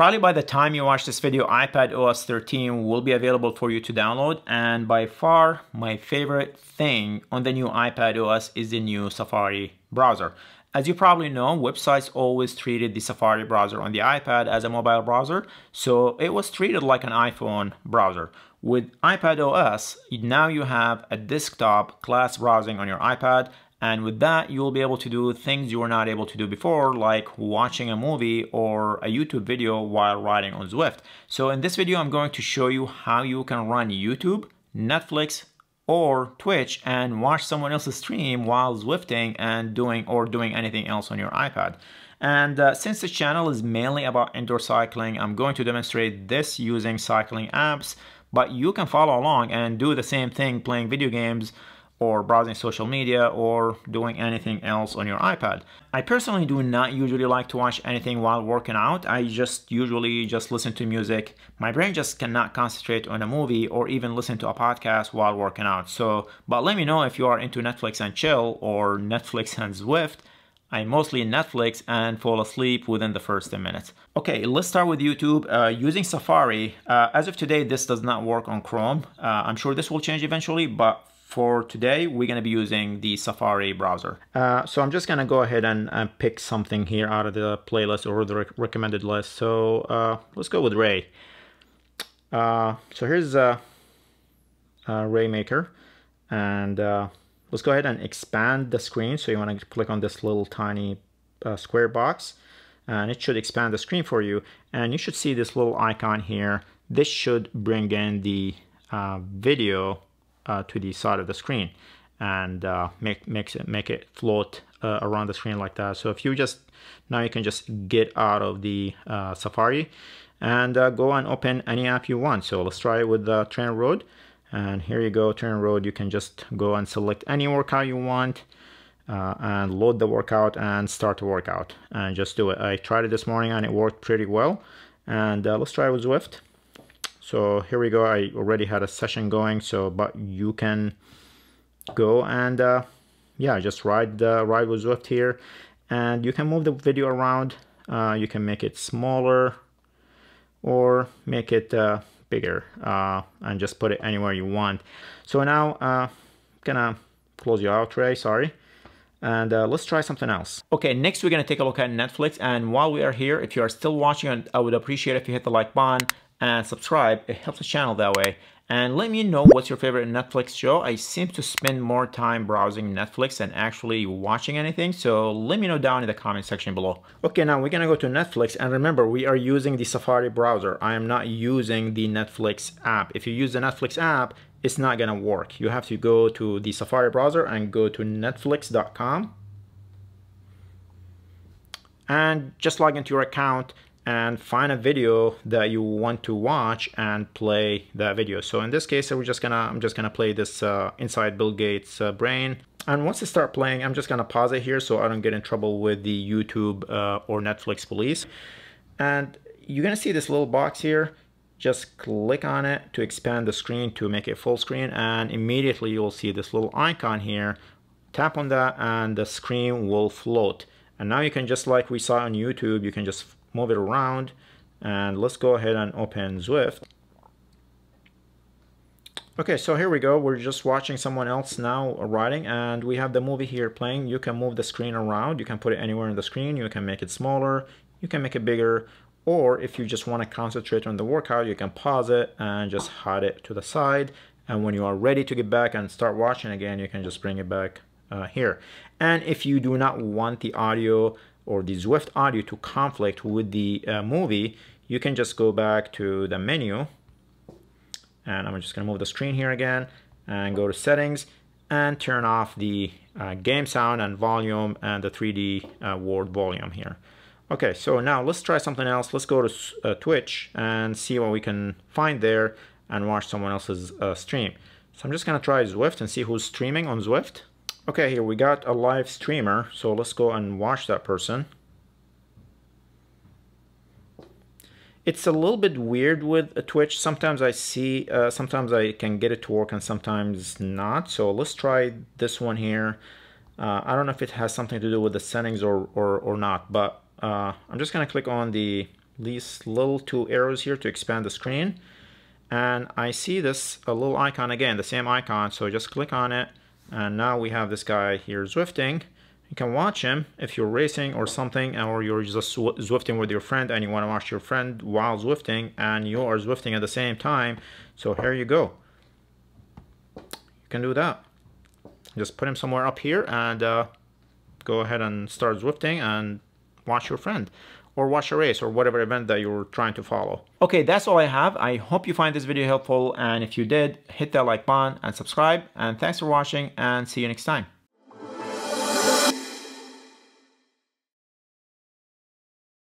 Probably by the time you watch this video, iPadOS 13 will be available for you to download. And by far, my favorite thing on the new iPadOS is the new Safari browser. As you probably know, websites always treated the Safari browser on the iPad as a mobile browser, so it was treated like an iPhone browser. With iPadOS, now you have a desktop class browsing on your iPad, and with that, you'll be able to do things you were not able to do before, like watching a movie or a YouTube video while riding on Zwift. So in this video, I'm going to show you how you can run YouTube, Netflix, or Twitch and watch someone else's stream while Zwifting and doing anything else on your iPad. And since this channel is mainly about indoor cycling, I'm going to demonstrate this using cycling apps, but you can follow along and do the same thing playing video games or browsing social media or doing anything else on your iPad. I personally do not usually like to watch anything while working out. I usually just listen to music. My brain just cannot concentrate on a movie or even listen to a podcast while working out. So, but let me know if you are into Netflix and chill or Netflix and Zwift. I mostly Netflix and fall asleep within the first 10 minutes. Okay, let's start with YouTube. Using Safari, as of today, this does not work on Chrome. I'm sure this will change eventually, but for today, we're gonna be using the Safari browser. So I'm just gonna go ahead and pick something here out of the playlist or the recommended list. So let's go with Ray. So here's Ray Maker. And let's go ahead and expand the screen. So you wanna click on this little tiny square box and it should expand the screen for you. And you should see this little icon here. This should bring in the video to the side of the screen and make it float around the screen like that. So if you just, now you can just get out of the Safari and go and open any app you want. So let's try it with TrainerRoad, and here you go, TrainerRoad. You can just go and select any workout you want and load the workout and start the workout and just do it. I tried it this morning and it worked pretty well. And let's try it with Zwift. So here we go, I already had a session going, so but you can go and yeah, just ride with Zwift here. And you can move the video around, you can make it smaller or make it bigger and just put it anywhere you want. So now I'm gonna close you out, Ray, sorry. And let's try something else. Okay, next we're gonna take a look at Netflix. And while we are here, if you are still watching, I would appreciate if you hit the like button and subscribe. It helps the channel that way. And let me know what's your favorite Netflix show. I seem to spend more time browsing Netflix than actually watching anything. So let me know down in the comment section below. Okay, now we're gonna go to Netflix. And remember, we are using the Safari browser. I am not using the Netflix app. If you use the Netflix app, it's not gonna work. You have to go to the Safari browser and go to netflix.com. And just log into your account and find a video that you want to watch and play that video. So in this case, I'm just gonna play this Inside Bill Gates' Brain. And once it starts playing, I'm just gonna pause it here so I don't get in trouble with the YouTube or Netflix police. And you're gonna see this little box here. Just click on it to expand the screen to make it full screen. And immediately you'll see this little icon here. Tap on that and the screen will float. And now you can, just like we saw on YouTube, you can just move it around. And let's go ahead and open Zwift. Okay, so here we go. We're just watching someone else now riding, and we have the movie here playing. You can move the screen around. You can put it anywhere in the screen. You can make it smaller. You can make it bigger. Or if you just want to concentrate on the workout, you can pause it and just hide it to the side. And when you are ready to get back and start watching again, you can just bring it back here. And if you do not want the audio or the Zwift audio to conflict with the movie, you can just go back to the menu. And I'm just gonna move the screen here again and go to settings and turn off the game sound and volume and the 3D world volume here. Okay, so now let's try something else. Let's go to Twitch and see what we can find there and watch someone else's stream. So I'm just gonna try Zwift and see who's streaming on Zwift. Okay, here we got a live streamer, so let's go and watch that person. It's a little bit weird with Twitch. Sometimes I see, sometimes I can get it to work and sometimes not. So let's try this one here. I don't know if it has something to do with the settings or not, but I'm just gonna click on the these little two arrows here to expand the screen. And I see this a little icon again, the same icon. So just click on it. And now we have this guy here Zwifting. You can watch him if you're racing or something, or you're just Zwifting with your friend and you want to watch your friend while Zwifting, and you are Zwifting at the same time. So here you go. You can do that. Just put him somewhere up here and go ahead and start Zwifting and watch your friend, or watch a race, or whatever event that you're trying to follow. Okay, that's all I have. I hope you find this video helpful, and if you did, hit that like button and subscribe, and thanks for watching, and see you next time.